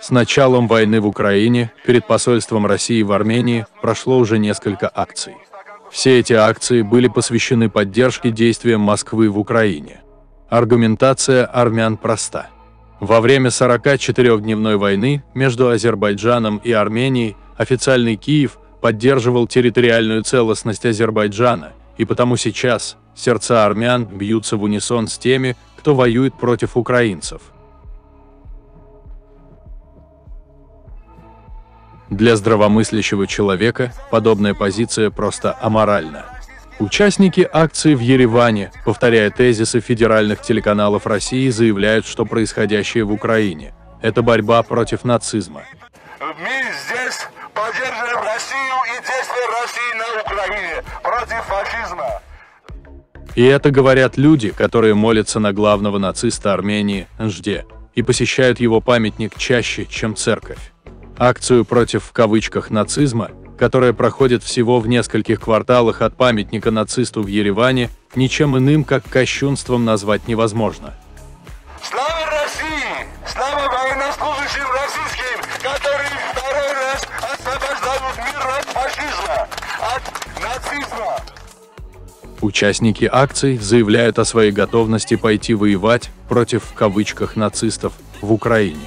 С началом войны в Украине перед посольством России в Армении прошло уже несколько акций. Все эти акции были посвящены поддержке действиям Москвы в Украине. Аргументация армян проста. Во время 44-дневной войны между Азербайджаном и Арменией официальный Киев поддерживал территориальную целостность Азербайджана, и потому сейчас сердца армян бьются в унисон с теми, кто воюет против украинцев. Для здравомыслящего человека подобная позиция просто аморальна. Участники акции в Ереване, повторяя тезисы федеральных телеканалов России, заявляют, что происходящее в Украине – это борьба против нацизма. Мы здесь поддерживаем Россию и действия России на Украине против фашизма. И это говорят люди, которые молятся на главного нациста Армении Нжде и посещают его памятник чаще, чем церковь. Акцию против в кавычках нацизма, которая проходит всего в нескольких кварталах от памятника нацисту в Ереване, ничем иным, как кощунством назвать невозможно. Слава России! Слава военнослужащим российским, которые второй раз освобождают мир от фашизма, от нацизма! Участники акций заявляют о своей готовности пойти воевать против в кавычках нацистов в Украине.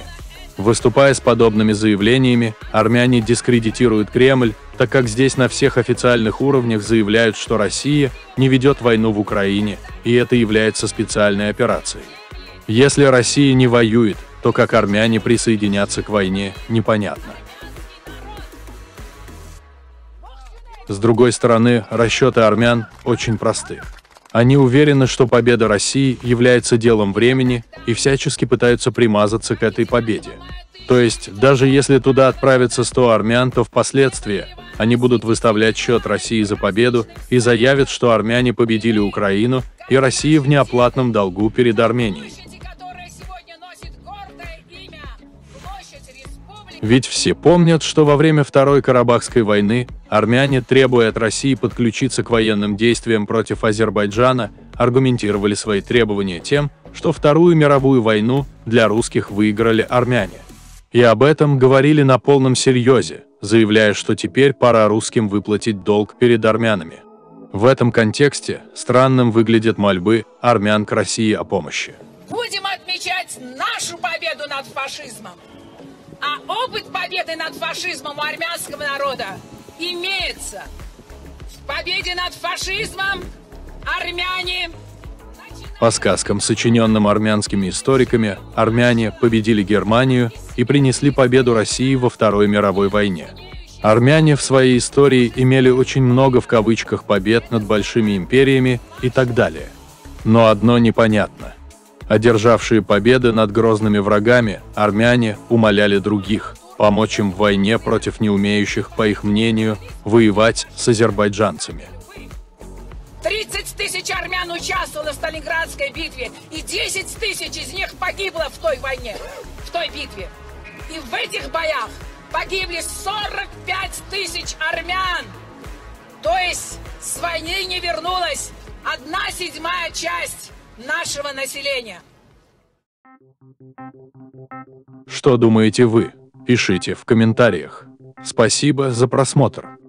Выступая с подобными заявлениями, армяне дискредитируют Кремль, так как здесь на всех официальных уровнях заявляют, что Россия не ведет войну в Украине, и это является специальной операцией. Если Россия не воюет, то как армяне присоединятся к войне, непонятно. С другой стороны, расчеты армян очень просты. Они уверены, что победа России является делом времени и всячески пытаются примазаться к этой победе. То есть, даже если туда отправятся 100 армян, то впоследствии они будут выставлять счет России за победу и заявят, что армяне победили Украину и Россия в неоплатном долгу перед Арменией. Ведь все помнят, что во время Второй Карабахской войны армяне, требуя от России подключиться к военным действиям против Азербайджана, аргументировали свои требования тем, что Вторую мировую войну для русских выиграли армяне. И об этом говорили на полном серьезе, заявляя, что теперь пора русским выплатить долг перед армянами. В этом контексте странным выглядят мольбы армян к России о помощи. Будем отмечать нашу победу над фашизмом. А опыт победы над фашизмом у армянского народа имеется. В победе над фашизмом армяне... По сказкам, сочиненным армянскими историками, армяне победили Германию и принесли победу России во Второй мировой войне. Армяне в своей истории имели очень много в кавычках побед над большими империями и так далее. Но одно непонятно. Одержавшие победы над грозными врагами, армяне умоляли других помочь им в войне против неумеющих, по их мнению, воевать с азербайджанцами. 30 тысяч армян участвовало в Сталинградской битве, и 10 тысяч из них погибло в той войне, в той битве. И в этих боях погибли 45 тысяч армян. То есть с войны не вернулась 1/7 часть нашего населения. Что думаете вы? Пишите в комментариях. Спасибо за просмотр.